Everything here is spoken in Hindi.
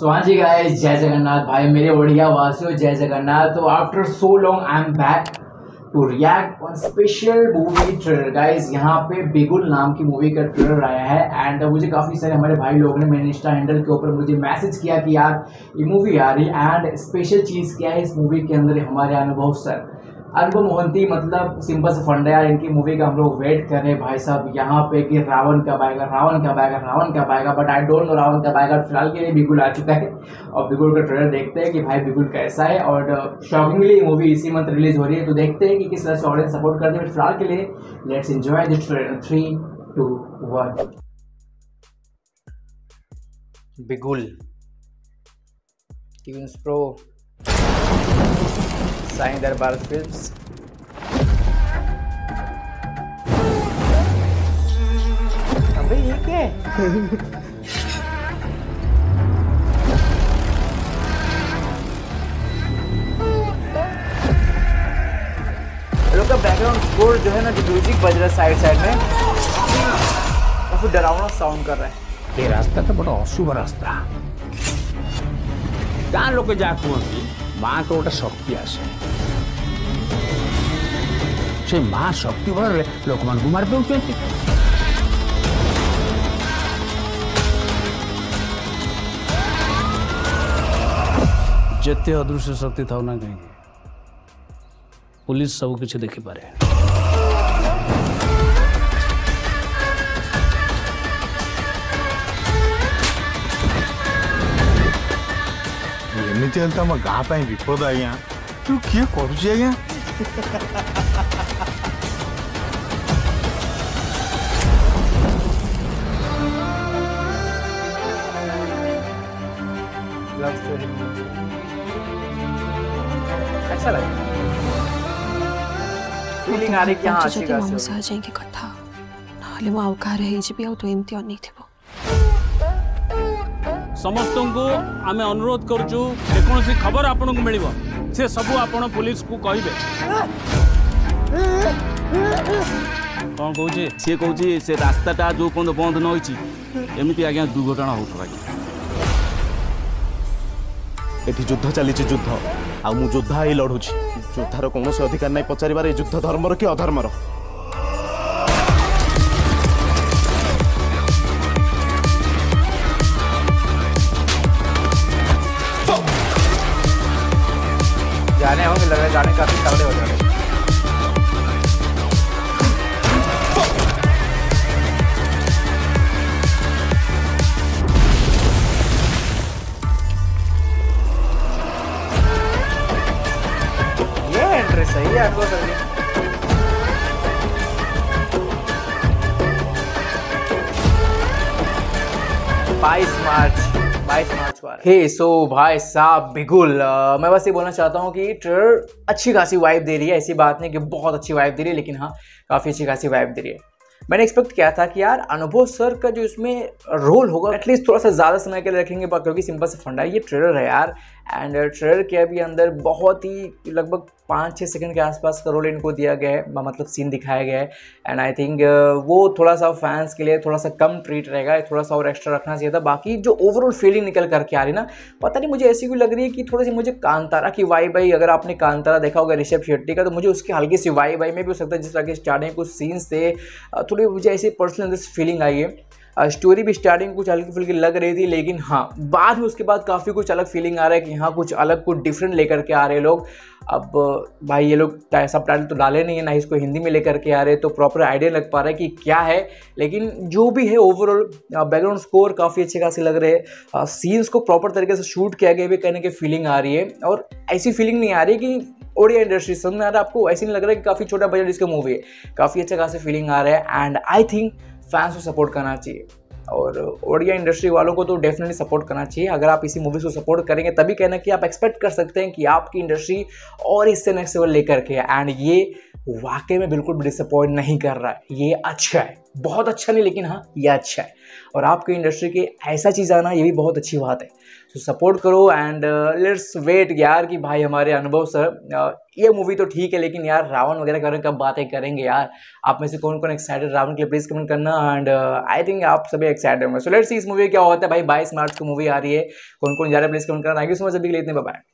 सो हाँ जी गाइस, जय जगन्नाथ भाई, मेरे ओडिया वासियों जय जगन्नाथ। तो after so long I am back to react on special movie trailer. Guys यहाँ पे बिगुल नाम की मूवी का ट्रेलर आया है एंड मुझे काफ़ी सारे हमारे भाई लोगों ने मेरे इंस्टा हैंडल के ऊपर मुझे मैसेज किया कि यार ये मूवी आ रही एंड स्पेशल चीज़ क्या है इस मूवी के अंदर, हमारे अनुभव सर अनुभव मोहंती, मतलब सिंपल से फंडा यार, इनकी मूवी का हम लोग वेट कर रहे हैं भाई साहब यहाँ पे कि रावण कब आएगा। But I don't know Ravan कब आएगा। फिलहाल के लिए बिगुल आ चुका है और बिगुल का ट्रेलर देखते हैं कि भाई बिगुल कैसा है। और शॉकिंगली मूवी इसी मंथ रिलीज हो रही है, तो देखते हैं कि किस तरह से ऑडियंस सपोर्ट करते हैं। फिलहाल के लिए लेट्स एंजॉय दिस ट्रेलर। 3, 2, 1। बिगुल tunes pro Sai Darbar films. अबे ये क्या है? का बैकग्राउंड स्कोर जो है ना, जो म्यूजिक बज रहा है साइड में, तो फिर डरावना साउंड कर रहा है। ये रास्ता तो बड़ा अशुभ रास्ता। कहाँ लोग जाकू माँ को शक्ति आसे से माँ शक्ति बल लोक मानू मार दौर जिते अदृश्य शक्ति था ना कहीं पुलिस सब किसी देखी पारे। गाँ विपद आज्ञा तू किए कर अच्छा लगे फीलिंग आ रही कि हां अच्छी बात है। मुझे आज की कथा नाले में अवकार है जीबी आ तो एमती अन थेबो। समस्त को आम अनुरोध करुचु जेकोसी खबर आपण को मिल से सबू आपण पुलिस को कहे कौन कौन सी कौन से रास्ताटा जो पर्यटन बंद न होती एमती आज्ञा दुर्घटना होठी युद्ध चली युद्ध आोधा ही लड़ूची योद्धार कौन से अधिकार नहीं पचार युद्ध धर्मर कि अधर्मर। गाने होंगे लग रहा है, गाने काफी तगड़े हो जाएंगे। ये एंट्री सही है आपको सर जी। बाईस मार्च को आ रहा है। हे सो भाई साहब बिगुल, मैं बस ये बोलना चाहता हूँ कि ट्रेलर अच्छी खासी वाइब दे रही है। ऐसी बात नहीं कि बहुत अच्छी वाइब दे रही है, लेकिन हाँ काफ़ी अच्छी खासी वाइब दे रही है। मैंने एक्सपेक्ट किया था कि यार अनुभव सर का जो इसमें रोल होगा एटलीस्ट थोड़ा सा ज़्यादा समय के लिए रखेंगे, क्योंकि सिंपल से फंडा ये ट्रेलर है यार। एंड ट्रेलर के अभी अंदर बहुत ही लगभग 5-6 सेकंड के आसपास का रोल इनको दिया गया है, मतलब सीन दिखाया गया है। एंड आई थिंक वो थोड़ा सा फैंस के लिए थोड़ा सा कम ट्रीट रहेगा, थोड़ा सा और एक्स्ट्रा रखना चाहिए था। बाकी जो ओवरऑल फीलिंग निकल करके आ रही ना, पता नहीं मुझे ऐसी क्यों लग रही है कि थोड़ी सी मुझे कांतारा की वाइब आई। अगर आपने कांतारा देखा होगा ऋषभ शेट्टी का, तो मुझे उसकी हल्की सी वाइब आई। में भी हो सकता है जिस तरह के स्टार्टिंग कुछ सीन्स से थोड़ी मुझे ऐसी पर्सनल फीलिंग आई है। स्टोरी भी स्टार्टिंग कुछ हल्की फुल्की लग रही थी, लेकिन हाँ बाद में उसके बाद काफ़ी कुछ अलग फीलिंग आ रहा है कि हाँ कुछ अलग कुछ डिफरेंट लेकर के आ रहे लोग। अब भाई ये लोग सब टाइटल तो डाले नहीं है, ना ही इसको हिंदी में लेकर के आ रहे, तो प्रॉपर आइडिया लग पा रहा है कि क्या है। लेकिन जो भी है ओवरऑल बैकग्राउंड स्कोर काफ़ी अच्छे खासे लग रहे हैं, सीन्स को प्रॉपर तरीके से शूट किया गया भी कहने की फीलिंग आ रही है। और ऐसी फीलिंग नहीं आ रही कि ओडिया इंडस्ट्री समझ में आ रहा है आपको, ऐसे नहीं लग रहा है कि काफ़ी छोटा बजट इसका मूवी है। काफ़ी अच्छा खासा फीलिंग आ रहा है एंड आई थिंक फैंस को सपोर्ट करना चाहिए और ओडिया इंडस्ट्री वालों को तो डेफिनेटली सपोर्ट करना चाहिए। अगर आप इसी मूवीज़ को सपोर्ट करेंगे तभी कहना कि आप एक्सपेक्ट कर सकते हैं कि आपकी इंडस्ट्री और इससे नेक्स्ट लेवल लेकर के। एंड ये वाकई में बिल्कुल भी डिसअपॉइंट नहीं कर रहा है। ये अच्छा है, बहुत अच्छा नहीं लेकिन हाँ ये अच्छा है। और आपके इंडस्ट्री के ऐसा चीज़ आना ये भी बहुत अच्छी बात है। तो सपोर्ट करो एंड लेट्स वेट यार कि भाई हमारे अनुभव सर ये मूवी तो ठीक है लेकिन यार रावण वगैरह करने कब बातें करेंगे यार। आप में से कौन कौन एक्साइटेड रावण के लिए प्लीज़ कमेंट करना एंड आई थिंक आप सभी एक्साइटेड होंगे। सो लेट्स सी इस मूवी क्या होता है भाई। 22 मार्च को मूवी आ रही है, कौन कौन जा रहा है प्लीज़ कमेंट करना। थैंक यू सो मच, अभी के लिए इतने बाय।